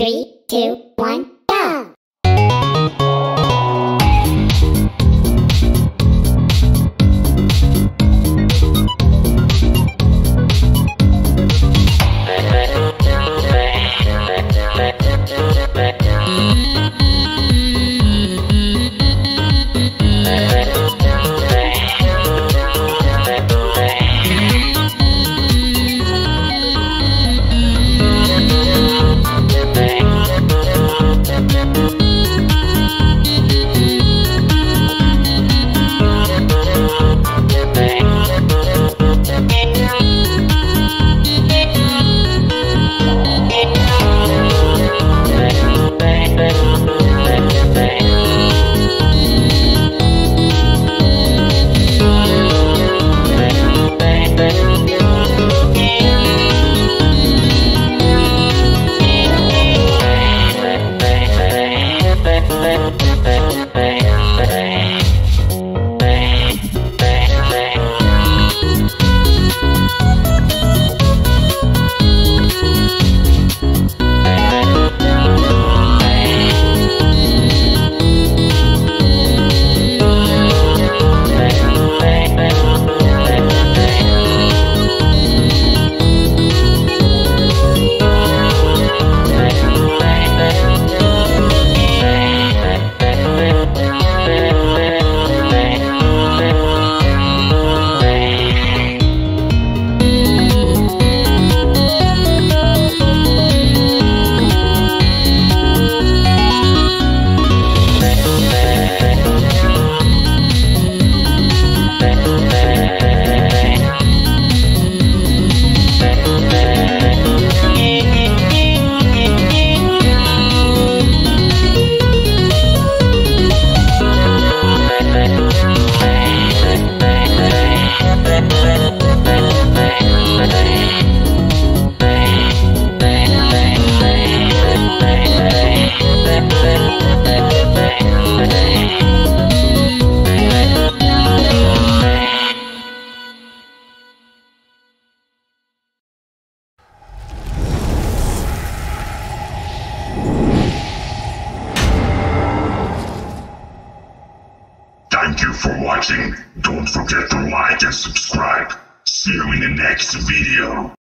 3, 2, 1. Thank you for watching. Don't forget to like and subscribe. See you in the next video.